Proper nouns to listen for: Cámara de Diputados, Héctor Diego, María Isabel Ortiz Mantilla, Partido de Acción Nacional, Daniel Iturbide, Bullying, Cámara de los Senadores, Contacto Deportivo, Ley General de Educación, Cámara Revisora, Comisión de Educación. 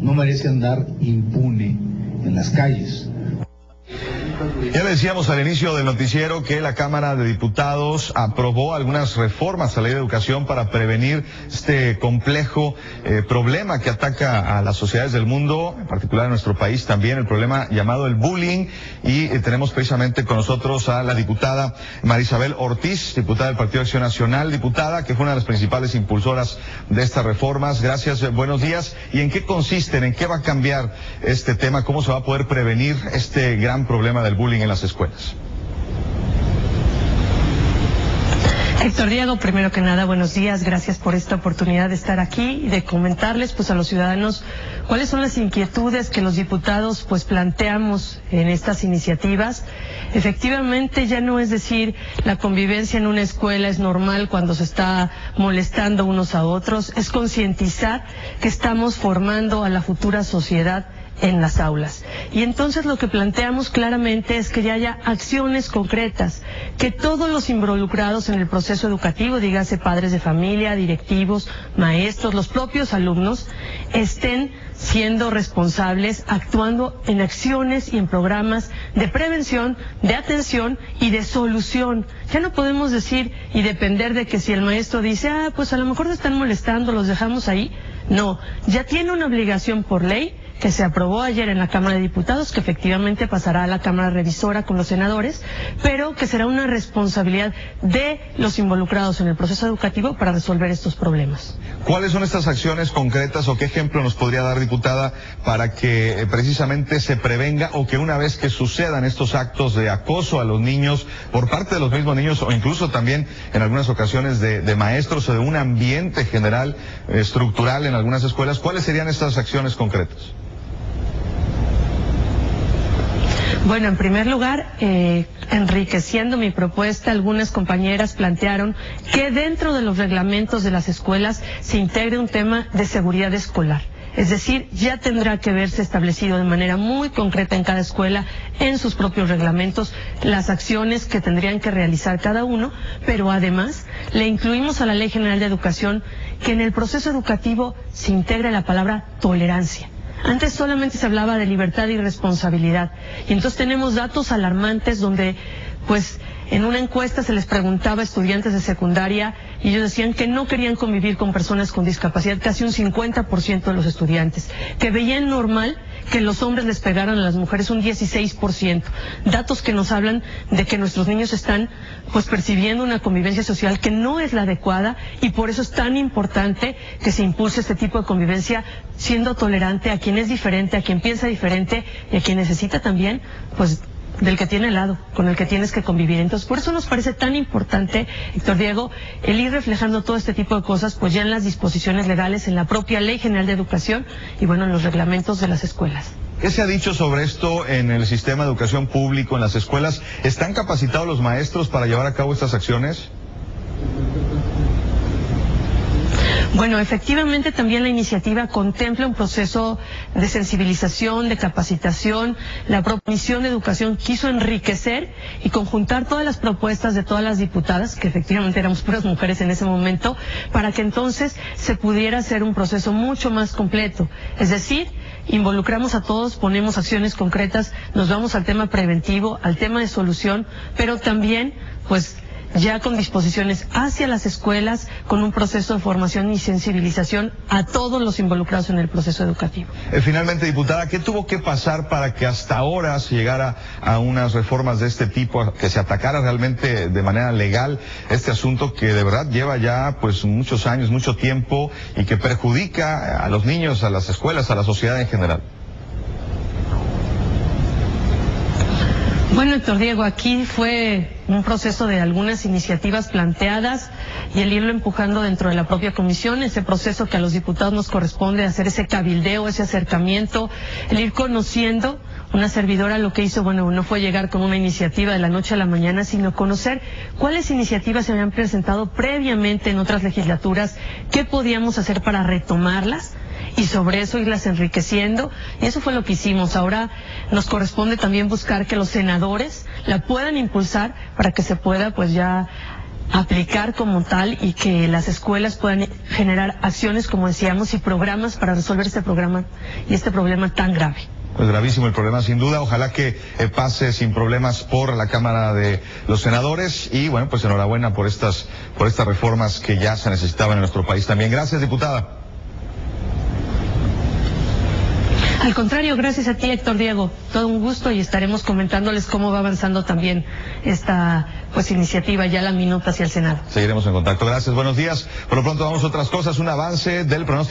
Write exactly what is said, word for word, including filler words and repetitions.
no merece andar impune en las calles. Ya decíamos al inicio del noticiero que la Cámara de Diputados aprobó algunas reformas a la Ley de Educación para prevenir este complejo eh, problema que ataca a las sociedades del mundo, en particular en nuestro país también, el problema llamado el bullying, y eh, tenemos precisamente con nosotros a la diputada María Isabel Ortiz, diputada del Partido de Acción Nacional, diputada que fue una de las principales impulsoras de estas reformas. Gracias, eh, buenos días. ¿Y en qué consisten, en qué va a cambiar este tema, cómo se va a poder prevenir este gran problema del bullying en las escuelas? Héctor Diego, primero que nada, buenos días, gracias por esta oportunidad de estar aquí y de comentarles pues a los ciudadanos cuáles son las inquietudes que los diputados pues planteamos en estas iniciativas. Efectivamente, ya no es decir la convivencia en una escuela es normal cuando se está molestando unos a otros, es concientizar que estamos formando a la futura sociedad en las aulas. Y entonces lo que planteamos claramente es que ya haya acciones concretas, que todos los involucrados en el proceso educativo, dígase padres de familia, directivos, maestros, los propios alumnos, estén siendo responsables, actuando en acciones y en programas de prevención, de atención y de solución. Ya no podemos decir y depender de que si el maestro dice, ah, pues a lo mejor se están molestando, los dejamos ahí. No, ya tiene una obligación por ley que se aprobó ayer en la Cámara de Diputados, que efectivamente pasará a la Cámara Revisora con los senadores, pero que será una responsabilidad de los involucrados en el proceso educativo para resolver estos problemas. ¿Cuáles son estas acciones concretas o qué ejemplo nos podría dar, diputada, para que eh, precisamente se prevenga o que una vez que sucedan estos actos de acoso a los niños por parte de los mismos niños o incluso también en algunas ocasiones de, de maestros o de un ambiente general eh, estructural en algunas escuelas, cuáles serían estas acciones concretas? Bueno, en primer lugar, eh, enriqueciendo mi propuesta, algunas compañeras plantearon que dentro de los reglamentos de las escuelas se integre un tema de seguridad escolar. Es decir, ya tendrá que verse establecido de manera muy concreta en cada escuela, en sus propios reglamentos, las acciones que tendrían que realizar cada uno, pero además le incluimos a la Ley General de Educación que en el proceso educativo se integre la palabra tolerancia. Antes solamente se hablaba de libertad y responsabilidad, y entonces tenemos datos alarmantes donde pues en una encuesta se les preguntaba a estudiantes de secundaria y ellos decían que no querían convivir con personas con discapacidad, casi un cincuenta por ciento de los estudiantes, que veían normal que los hombres les pegaran a las mujeres, un dieciséis por ciento. Datos que nos hablan de que nuestros niños están pues percibiendo una convivencia social que no es la adecuada, y por eso es tan importante que se impulse este tipo de convivencia siendo tolerante a quien es diferente, a quien piensa diferente y a quien necesita también pues del que tiene al lado, con el que tienes que convivir. Entonces, por eso nos parece tan importante, Héctor Diego, el ir reflejando todo este tipo de cosas, pues ya en las disposiciones legales, en la propia Ley General de Educación y, bueno, en los reglamentos de las escuelas. ¿Qué se ha dicho sobre esto en el sistema de educación público, en las escuelas? ¿Están capacitados los maestros para llevar a cabo estas acciones? Bueno, efectivamente también la iniciativa contempla un proceso de sensibilización, de capacitación. La Comisión de Educación quiso enriquecer y conjuntar todas las propuestas de todas las diputadas, que efectivamente éramos puras mujeres en ese momento, para que entonces se pudiera hacer un proceso mucho más completo. Es decir, involucramos a todos, ponemos acciones concretas, nos vamos al tema preventivo, al tema de solución, pero también pues ya con disposiciones hacia las escuelas, con un proceso de formación y sensibilización a todos los involucrados en el proceso educativo. Eh, finalmente, diputada, ¿qué tuvo que pasar para que hasta ahora se llegara a unas reformas de este tipo, a que se atacara realmente de manera legal este asunto que de verdad lleva ya pues muchos años, mucho tiempo, y que perjudica a los niños, a las escuelas, a la sociedad en general? Bueno, Héctor Diego, aquí fue un proceso de algunas iniciativas planteadas y el irlo empujando dentro de la propia comisión, ese proceso que a los diputados nos corresponde hacer, ese cabildeo, ese acercamiento, el ir conociendo. Una servidora lo que hizo, bueno, no fue llegar con una iniciativa de la noche a la mañana, sino conocer cuáles iniciativas se habían presentado previamente en otras legislaturas, qué podíamos hacer para retomarlas y sobre eso irlas enriqueciendo, y eso fue lo que hicimos. Ahora nos corresponde también buscar que los senadores la puedan impulsar para que se pueda pues ya aplicar como tal y que las escuelas puedan generar acciones, como decíamos, y programas para resolver este programa y este problema tan grave. Pues gravísimo el problema, sin duda. Ojalá que eh, pase sin problemas por la Cámara de los Senadores. Y bueno, pues enhorabuena por estas, por estas reformas que ya se necesitaban en nuestro país también. Gracias, diputada. Al contrario, gracias a ti, Héctor Diego. Todo un gusto y estaremos comentándoles cómo va avanzando también esta pues iniciativa, ya la minuta hacia el Senado. Seguiremos en contacto. Gracias, buenos días. Por lo pronto vamos a otras cosas, un avance del pronóstico.